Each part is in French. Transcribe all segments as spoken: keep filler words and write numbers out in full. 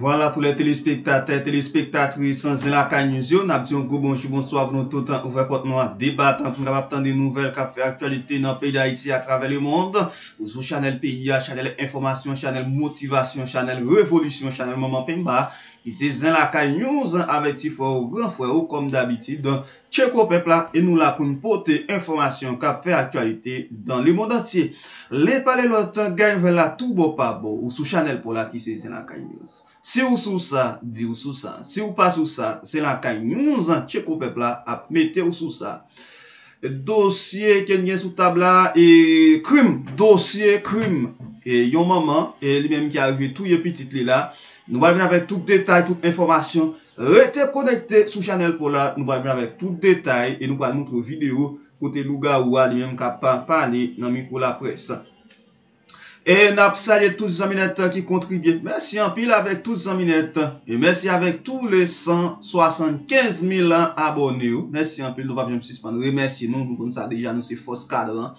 Voilà pour les téléspectateurs, téléspectatrices, Zen Lakay News. Nous avons un gros bonjour, bonsoir, nous tout temps ouvert pour nous débattre, nous avons attendu des nouvelles qui fait actualité dans le pays d'Haïti à travers le monde. Sur Chanel P I A, Chanel Information, Chanel Motivation, Chanel Révolution, Chanel Maman Pemba, qui c'est Zen Lakay News avec petit frère, grand frère, comme d'habitude. Check au peuple et nous la pour nous porter information qui fait actualité dans le monde entier. Les palais l'autre gagnent vers la tout beau pas beau, ou sous Chanel pour la qui c'est Zen Lakay News. Si vous sous ça, dis ou sous ça. Si vous pas sous ça, c'est la caille. Nous en check au peuple à mettre ou sous ça. Dossier qui est sous table là et crime, dossier crime. Et yon maman et lui-même qui arrive tout yon petit là. Nous allons venir avec tout détail, toute information. Restez connecté sur Chanel pour là. Nous allons venir avec tout détail et nous allons montrer vidéo côté Louga ou à lui-même qui a parlé dans le micro la presse. Et nous saluons tous les aminettes qui contribuent. Merci en pile avec tous les aminettes. Et merci avec tous les cent soixante-quinze mille abonnés. Merci en pile, nous ne pouvons pas suspendre. Remercie nous, comme ça déjà nous c'est force cadre.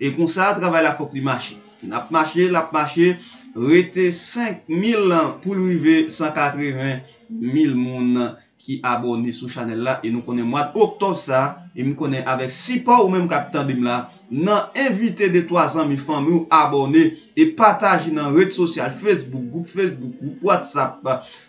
Et comme ça, travail la faut que nous marchions. Nous avons marché, nous avons marché. Rété cinq mille pour arriver cent quatre-vingt mille personnes qui abonnent sur Chanel là. Et nous connaissons mois d'octobre ça. Et nous connaissons avec six pas ou même Capitaine Dim là. Nous invité des trois cent mille familles abonnés et partager dans les réseaux sociaux, Facebook, groupe Facebook, groupe WhatsApp,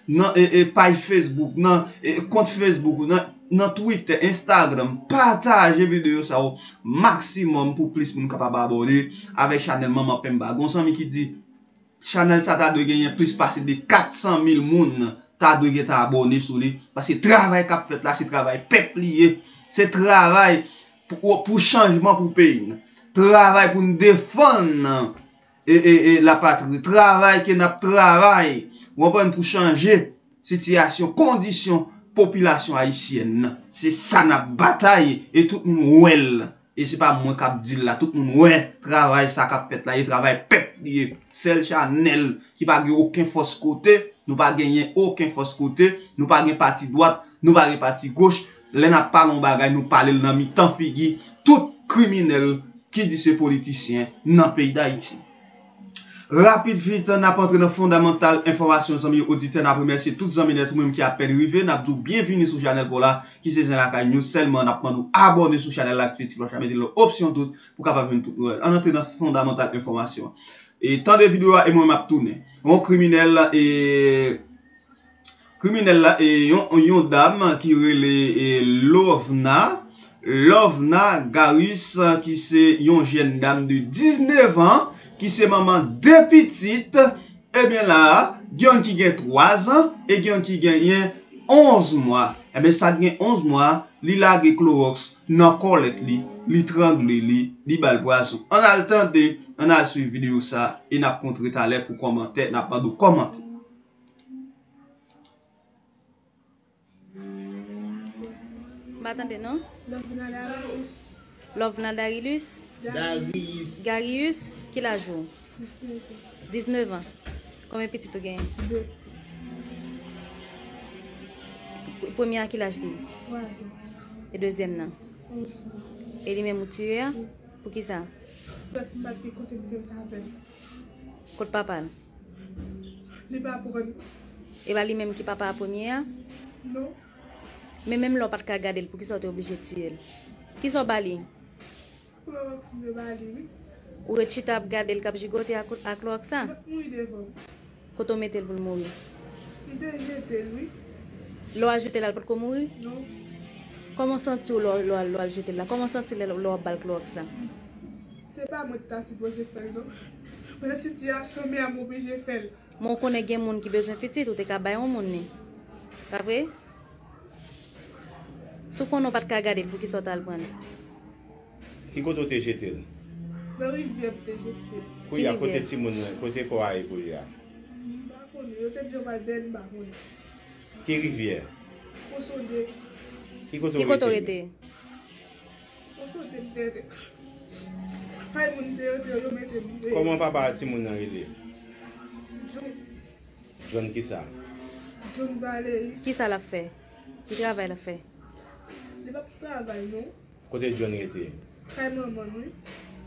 dans et, et page Facebook, dans compte Facebook, dans Twitter, Instagram. Partagez vidéo ça au maximum pour plus de monde capable abonner avec Chanel Maman Pemba. Gonzami qui dit Chanel ça t'a de gagner plus passer de quatre cent mille moun t'a de gagner abonné sur lui parce que travail qu'a fait là c'est travail peuplier, c'est travail pour, pour changement pour pays, travail pour nous défendre et, et, et la patrie, travail qui n'a pas travail pour changer situation, condition, population haïtienne. C'est ça la bataille et tout le monde ouel. Et c'est pas moi qui dis là, tout le monde ouais, travail ça qu'a fait là, il travail peuplier, c'est le Chanel qui n'a pas aucun force côté, nous pas gagner aucun force côté, nous pas gagner parti droite, nous pas gagner parti gauche. Là, n'a pas l'on bagay, nous parlons dans mi-temps figui, tout criminel qui dit ces politiciens dans le pays d'Haïti. Rapide vite, n'a pas entré dans fondamental information, amis auditeurs, n'a remercié toutes les amis net ou même qui appellent arrivé, n'a pas bienvenue sur Chanel pour là, qui c'est Zen Lakay News, seulement n'a pas nous abonner sur Chanel là, qui va jamais dire l'option doute pour capable venir tout nouvelle. En entrée dans fondamental information. Et tant de vidéos et moi m'a tourné. On criminel et criminel là et une dame qui relait L'Ovna, L'Ovna Garis qui c'est une jeune dame de dix-neuf ans qui c'est maman de petite et bien là, Gion qui gagne trois ans et Gion qui gagne onze mois. Et bien ça gagne onze mois, li lage Clorox nan collet li, li trangle li, li bal poisson. On a le temps de, on a suivi vidéo ça et n'a contré ta l'air pour commenter, n'a pas de commenter. Attendez, non? L'Ovna Darius. Darius. Darius, qui la joue? dix-neuf ans. Combien petit tu gagnes? Deux. Première, qui l'âge dit? trois ans. Et deuxième, non? onze ans. Et lui-même, tu es? Pour qui ça? Côte papa. Et lui-même qui papa première? Non. Mais même l'on pas qu'à garder pour qu'ils soient obligés de tuer. Qui sont bali? Ou est-ce que tu as gardé le cap gigoté à Cloxa? Quand on mettait pour mourir? L'on a jeté là pour mourir? Non. Comment sens-tu l'on a jeté là? Comment sens-tu l'on a bal Cloxa? C'est pas moi qui t'as supposé faire, non? Mais si tu as sommé à m'obliger de faire. Mon connaît des gens qui besoin de faire, tu es qu'à bailler au monde. C'est vrai? Sauf qu'on n'a pas de cagade pour qu'ils sortent à le prendre. Qui est-ce que tu as jeté? Dans la rivière, tu as jeté. Qui est à côté de Timon, côté de Koaï, qui est à côté de Timon. Je te dis, on va le dire, on va le dire. Qui rivière? On s'en dit. Qui est-ce que tu as jeté? On s'en dit. Comment papa Timon a été? John. John qui ça? John Valéry. Qui ça l'a fait? Qui travaille l'a fait? Il va travailler, non? Côté John était. Très maman, oui.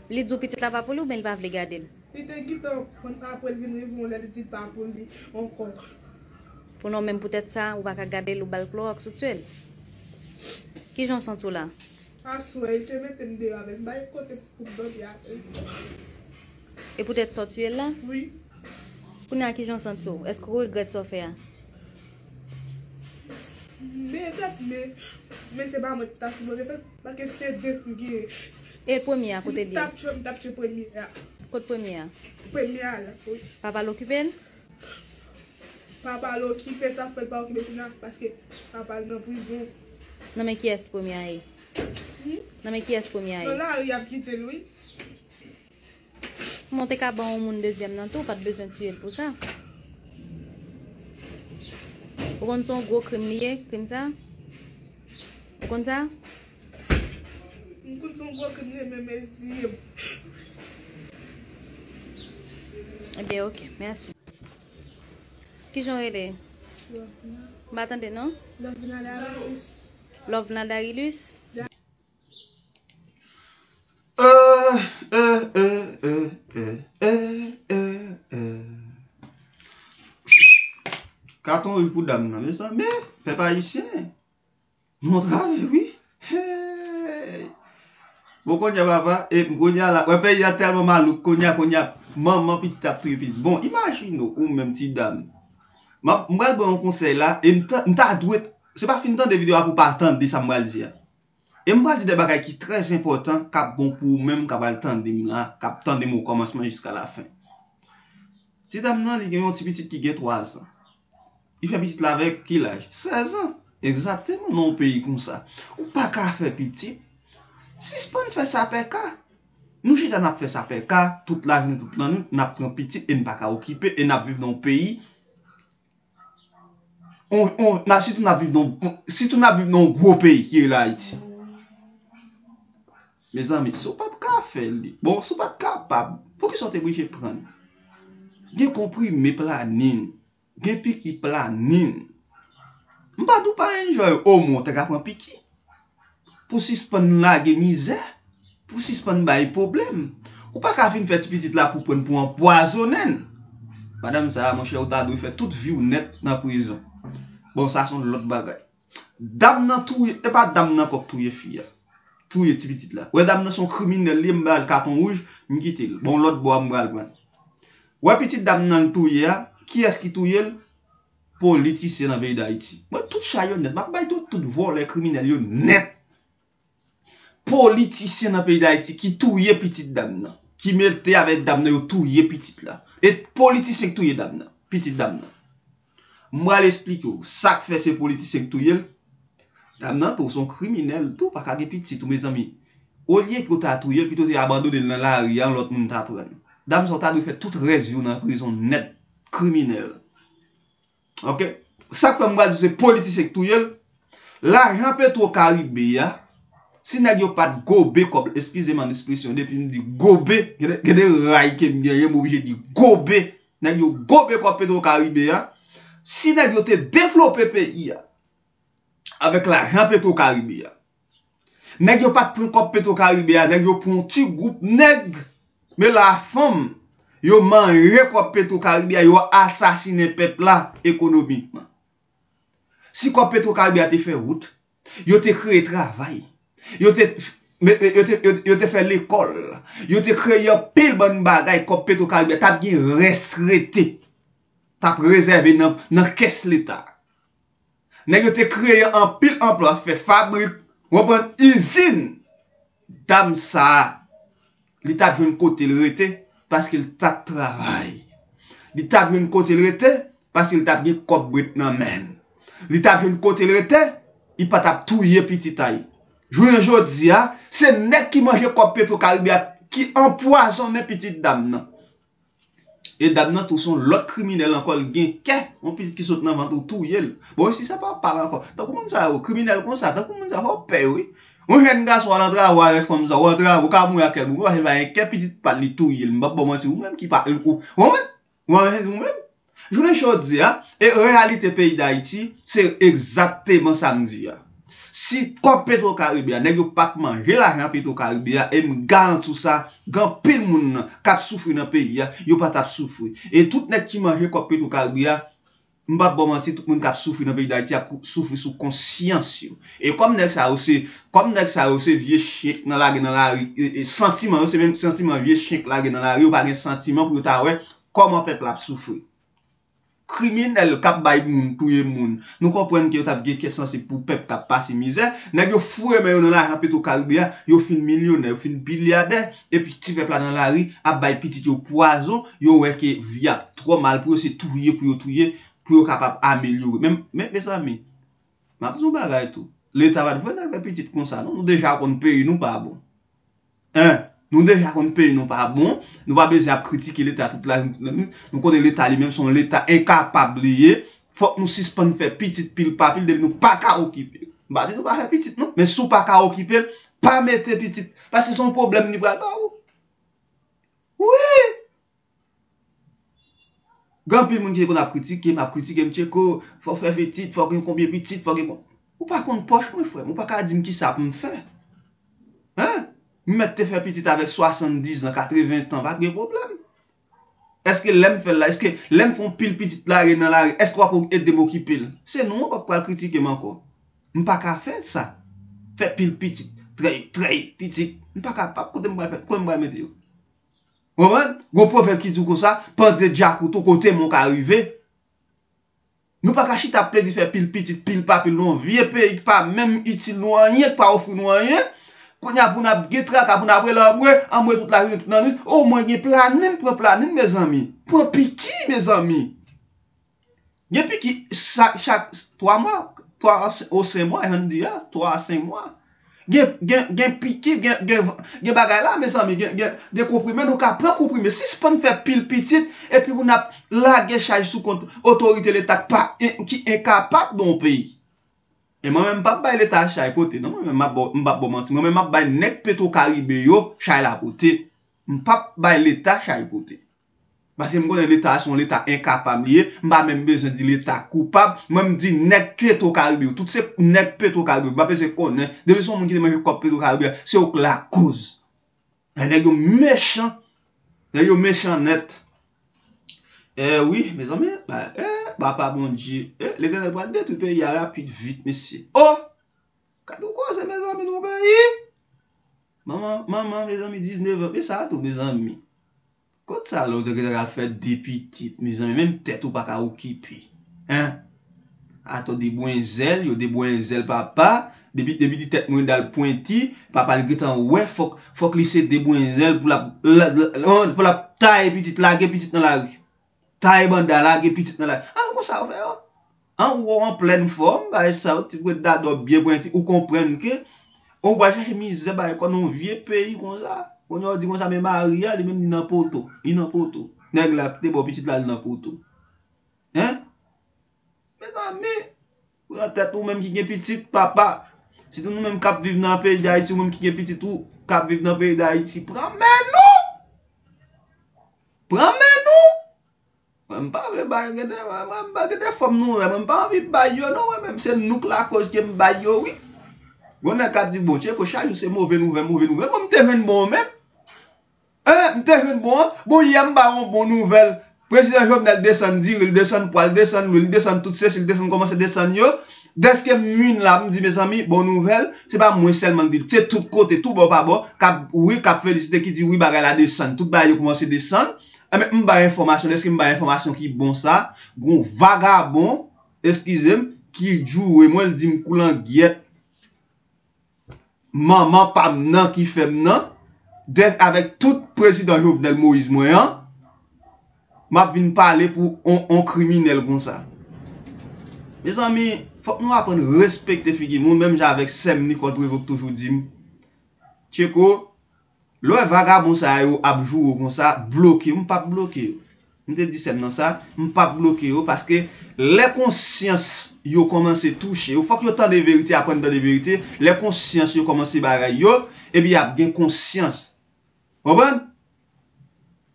Les deux petites là va pour lui, mais il va les garder. Il était guidé, on ne peut pas venir, on ne dit pas pour lui, encore. Pour nous même peut-être ça, on va garder le bal chlorox tout seul. Qui j'en sens tout là? Ah souhait, te mettre me dehors avec bail côté pour dormir. Et peut-être sortir là? Oui. Pour nous qui j'en sens tout. Est-ce que vous regrettez ça faire? Mais mais mais c'est pas moi qui t'a supposé faire parce que c'est deux pour gagner. Et premier à côté de dire. Tu tapes tu premier. Côté premier. Premier là. Papa l'occuper? Papa l'occuper ça fait pas occuper parce que papa est en prison. Non mais qui est ce premier? Non mais qui est ce premier? Là il a quitté lui. Monter qu'à bon au monde deuxième dans tout, pas de besoin de tuer pour ça. Vous connaissez un gros criminel comme ça? Vous connaissez ça? Vous connaissez un gros criminel, mais merci. Eh bien, ok, merci. Qui j'en ai? L'Ovna. Bah, attendez, non? L'Ovna Garis. L'Ovna Garis? Euh, euh, euh, euh, euh, euh, euh, euh. Carton rue pour dame, mais ça, mais, peuple haïtien, nous travaillons, oui. Bon, konya papa, et konya la, ouais, il y a tellement mal, konya, konya, maman, petit à petit, bon, imagine, ou même petite dame. Moi, je prends un conseil là, et m'ta doué, c'est pas fin de temps de vidéo pour pas attendre, ça m'va dire. Et m'va dire des bagages qui sont très importants, cap bon pour même, cap va attendre, là, cap attendre au commencement jusqu'à la fin. Petite dame, non, il y a un petit petit qui a trois ans. Il fait petite là avec quel âge? seize ans. Exactement, dans un pays comme ça. Ou pas qu'à faire petit. Si ce pas fait ça peka. Nous, j'ai n'a fait ça peka. Toute la vie, toute la nuit, n'a pris petit et n'a pas qu'à occuper et n'a vivre dans un pays. On, on, na, si tu n'a vivre dans, on, si tu n'a vivre dans un gros pays qui est là, Haïti. Mes amis, ce pas de cas faire. Bon, ce pas de capable. Pour qui sont obligés de prendre? J'ai compris mes planines. Gepi qui planine. M'pa dou pas enjoy au monde t'as prend piti. Pour suspendre la misère, pour suspendre bail problème. Ou pas ka fin faire petite là pour prendre pour empoisonner. Madame ça mon cher ou ta dou fait toute vie honnête dans prison. Bon ça sont l'autre bagaille. Dame nan touye et pas dame nan kok touye fille. Touye petite là. Ouais dame nan son criminel li m'bal carton rouge, m'quitte. Bon l'autre bois m'bal prendre. Ouais petite dame nan touye. Qui est-ce qui touille le politicien dans le pays d'Haïti? Moi, tout chayon net. Je tout tout voir les criminels net. Politicien dans le pays d'Haïti qui touille petite dame. Qui mettait avec dame, yo touille petite là. Et politicien qui touille dame. Petite dame. Moi, l'explique. Ça que fait ces politiciens qui touille. Dame, tout sont criminels. Tout pas qu'à petit, tous mes amis. Au lieu que tu as touillé, plutôt tu as abandonné dans la rue, l'autre monde t'apprend. Dame, sont à faire toute raison dans la prison net. Criminel. Ok? Ça que je dis, c'est politique sectoriel. L'argent Petro-Caribé, si n'a pas de gobe, comme, excusez-moi l'expression, depuis que je dis gobe, je suis obligé de dire gobe, n'a pas gobe comme Petro-Caribé, si n'a pas développé le pays avec l'argent Petro-Caribé, n'a pas de prendre comme Petro-Caribé, n'a pas de petit groupe nègre, mais la femme, yo man rekop Petro-Caribé yo assassiné peuple là économiquement. Si quoi Petro-Caribé te fait route, yo te créé travail, yo te yo te yo te fait l'école, yo te créé pile bonne bagaille comme Petro-Caribé t'a gen retraité. T'a réservé dans dans caisse l'état. Nèg yo te créé en pile emploi, fait fabrique, reprend usine. Dame ça, l'état vient côté le reté. Parce qu'il tape travail. Il tape une côté le rete, parce qu'il tape une cop bret nan men. Il tape une côté le rete, il pas tape touye petit taille. Jouer jodi a, c'est nek qui mange cop Petro-Caribé qui empoisonne petite dame nan. Et dame nan tout son l'autre criminel encore gen ke, on petit qui saute nan ventre touye. Bon si ça pas parle encore. Tant comment ça au criminel comme ça, tant comment ça au pay oui. On jeune garçon à l'endroit avec femme ça, on travaille au camou à quel moment, il va un petite parler tout, il m'a pas menti ou même qui parle ou même ou même. Je le choisi hein et réalité pays d'Haïti, c'est exactement ça me dit. Si comme Petro-Caribé, nèg yo pas manger l'argent Petro-Caribé et me garantit ça, grand pile monde qui souffre dans pays, yo pas t'a souffrir. Et tout nèg qui mange comme Petro-Caribé, M'ba bon mentir, tout le monde qui souffre dans le pays d'Haïti souffre sous conscience. Et comme nèg ça aussi, comme nèg ça aussi vieux chien dans la dans la rue, sentiment, c'est même sentiment vieux chien là dans la rue, pas un sentiment pour ta ouais comment peuple a souffrir. Criminel cap bay moun touye moun. Nous comprenons que yo t'a gè sensible pour peuple qui passe misère, nèg yo foué mais yo dans la Petro-Caribé, yo fin millionnaire, yo fin milliardaire et puis petit peuple là dans la rue a bay petit yo poison, yo ouais que vie a trop mal pour c'est touyer pour yo touyer. Pour capable améliorer même mes amis m'a dit bagay tout l'état va venir faire petite comme ça nous déjà qu'on pays nous pas bon hein nous déjà qu'on pays nous pas bon nous pas besoin de critiquer l'état toute la nous connaît l'état lui-même son l'état incapable faut nous suspendre faire petite pile pas pile de nous pas ca occuper m'a dit nous pas faire petite non mais sous pas ca occuper pas mettre petite parce que son problème ni pas oui. Grand pile moun ki kon a critiquer, m'a critiquer m'tcheko, faut faire petite, faut gen combien petite, faut gen ou pas contre poche mon frère, ou pas ka di m ki ça pour me faire. Hein? M'mette faire petite avec soixante-dix ans, quatre-vingts ans, pas de problème. Est-ce que l'aime fait là, est-ce que l'aime font pile petite là dans la rue, est-ce qu'on pour aider mo ki pile? C'est nous on pas critiquer encore. M pas ka faire ça. Faire pile petite, très très petite, m pas capable pour me faire comme me mettre yo. Gon proverbe qui dit comme ça, pendant Jacob tout côté mon arrivé. Nous pas cacher ta plaide faire pile petite pile pas pile non vieux pays pas même utile non rien pas offrir non rien. Qu'on y a pour n'a getraka pour après l'ambre, ambre toute la rue toute la nuit. Au moins gien planine prend planine mes amis. Prend piki mes amis. Gien piki chaque trois mois, trois ou cinq mois, on dit trois à cinq mois. Gen piqué, gen bagay la, mes amis, gen comprimé, nous ka prend comprimé. Si ce n'est pas pile petite, et puis on a la charge sous compte autorité l'État qui est incapable dans le pays. Et moi-même, pas bail l'État charge poté. Non, moi-même, pas bon menti. Moi-même, pas bail nek Petro-Caribé yo charge la poté. Pas bail l'État charge poté. Parce que je connais l'État, son l'État incapable, je n'ai même besoin de l'État coupable, je me dis, nek Petro-Caribé, tout ce nek Petro-Caribé, je ne sais pas, de toute façon, je ne sais pas, Petro-Caribé, c'est la cause. Ils sont méchants, ils sont méchants net. Eh oui, mes amis, bah, eh, papa, bon Dieu, eh, les derniers droits de tout pays, il y a rapide, vite, messieurs. Oh, qu'est-ce que c'est, mes amis, nous, pays? Maman, maman, mes amis, dix-neuf ans, mais ça, tout, mes amis. Quand ça, l'autre, tu as fait des petites, mes amis, même tête ou pas qu'à occuper. Hein? Attends, des boinzelles, yo des boinzelles, papa, des petites têtes moindales pointies, papa, le gritan, ouais, faut que lisser des boinzelles pour la, pour la taille petite, la petite dans la rue. Taille bandale, la petite dans la rue. Ah, comment ça fait, hein? En haut, en pleine forme, bah, ça, tu peux d'adopter bien pointie, ou comprendre que, on va chercher misère, bah, quand on vieux pays comme ça. On a dit qu'on s'est marié, il même dit dans poto, il n'a poto. Nèg la t'es bon petit là il n'a poto. Hein? Mes amis, vous avez tête ou même qui est petit papa. Si tout nous même cap vivre dans le pays d'Haïti ou même qui est petit tout cap vivre dans le pays d'Haïti, prends nous. Prends nous. Même pas le bail de même pas de femme nous, même pas envie bail yo non, même c'est nous la cause qui me bail yo oui. On a cap dit bon, tu sais que charge c'est mauvais nouvelle, mauvais nouvelle, moi me te vinn bon même. Bon, bon, il y a une bonne nouvelle. Le président Jovenel descend, il descend pour il descend, il descend tout ceci, il descend, commence à descendre. Dès que mine là, me dit mes amis, bonne nouvelle, c'est pas moi seulement qui dit, c'est tout côté, tout bon, pas bon, oui, cap félicité qui dit oui, bagay la descend, tout bagay commence à descendre. Mais m'ba information, est-ce que m'ba information qui bon ça, bon vagabond, excusez-moi, qui joue, et moi, il dit m'coulant guette, maman, pas m'nan qui fait m'nan. Avec tout président Jovenel Moïse Moyen, je viens parler pour un criminel comme ça. Mes amis, il faut que nous apprenions à respecter les filles. Moi-même, avec Sem Nicole Prévost, toujours dit, Tcheko, le vagabond ça yo a joué comme ça, bloqué, je ne pas bloqué. Je te dis Sem dans ça, je ne pas bloqué parce que les consciences yo commencent à toucher. Il faut que yo tant de vérité apprendre dans des vérités. Les consciences yo commencent à bagailler et puis y a bien conscience.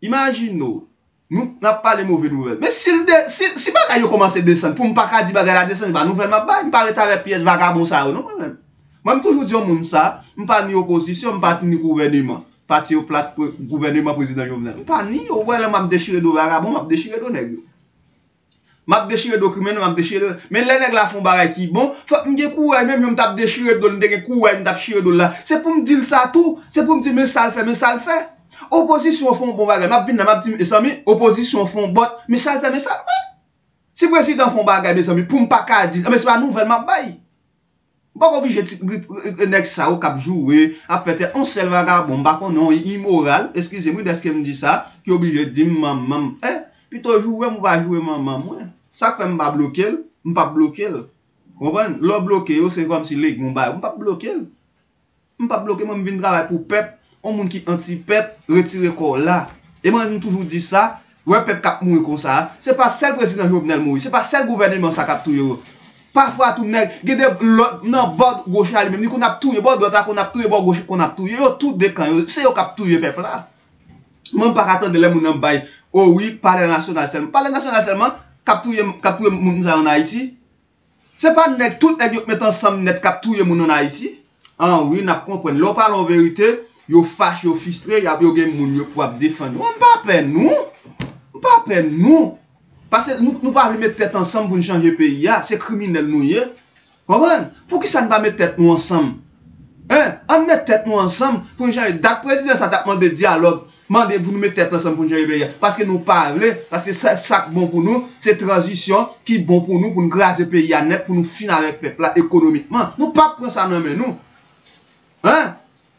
Imaginons, nous n'avons pas les mauvaises nouvelles. Mais si si bagay yo commence à descendre, pour ne pas dire bagay la descendre, bah nouvelle m'a pas, je ne parle pas avec pièce vagabond ça non moi-même. Moi toujours dis au monde ça, je ne parle ni opposition, je parle ni gouvernement, parti au plat gouvernement président Jovenel. Je ne parle ni au ouais là m'a déchiré de vagabond, m'a déchiré de nèg. m'a déchiré document, m'a déchiré. Mais les nègres là font barre qui bon, faut que m'gé courage même je tape déchiré dollars, m'gé courage m'tape déchiré dollars. C'est pour me dire ça tout, c'est pour me dire mais ça le fait, mais ça le fait. Opposition font bon bagage, m'a vinn m'a dit mes amis, opposition font bot, mais ça le fait, mais ça le fait. Si président font bagage mes amis, pour me pas dire, mais c'est pas nouvelle m'a bail. Pas obligé de nèg ça au cap jouer, à faire un seul vagabond, pas qu'on non immoral. Excusez-moi d'est-ce que me dit ça, qui obligé de dire maman eh plutôt jouer, on va jouer maman moi. Ça fait m'pa bloquer, m'pa bloquer. Comprendre? L'on bloquer, c'est comme si les m'pa m'pa bloquer. M'pa bloquer, moi m'vinn travailler pour peuple, on monde qui anti peuple, retirer corps là. Et moi nous toujours dit ça, ouais peuple cap mourir comme ça. C'est pas seul président Jovenel Moïse, c'est pas seul gouvernement ça cap tout. Parfois tout nèg, gade nan bord gauche là même, ni qu'on a touye bord droite, qu'on a touye bord gauche, qu'on a touye yo tout de camp, c'est yo cap touye peuple là. Même pas attendre les moun en bail. Oh oui, parler national seulement. Parler national seulement. Capturer capturer moun ça en Haïti c'est pas net tout nèg yo met ensemble net capturer moun en Haïti ah oui n'a comprendre l'on parle en vérité yo fâche yo frustré y a yo gen moun yo pour défendre on pas peine nous pas peine nous parce que nous nous pas mettre tête ensemble pour changer pays là c'est criminel nous yé comprendre pour qui ça ne pas mettre tête nous ensemble hein on mettre tête nous ensemble pour changer date président ça t'a demandé dialogue mandez pour nous mettre tête ensemble pour nous gérer parce que nous parlons, parce que c'est ça bon pour nous, c'est transition qui est bon pour nous, pour nous graser pays à net, pour nous finir avec le peuple économiquement. Nous ne pas prendre ça dans nous. Hein?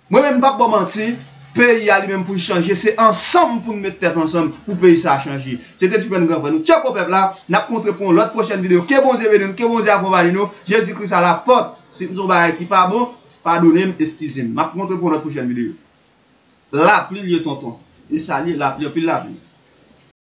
Moi-même, pas pour mentir, pays à lui-même pour changer, c'est ensemble pour nous mettre tête ensemble pour pays ça changer. C'était du bon grand nous. Ciao, peuple là, nous avons rencontré pour l'autre prochaine vidéo. Que bon Dieu bénisse nous, que bon Dieu accompagne nous. Jésus-Christ à la porte. Si nous sommes qui pas bon, pardonnez-moi, excusez-moi. Nous avons rencontré pour notre prochaine vidéo. La pluie, lieu tonton. Et ça, la pluie, puis la pluie.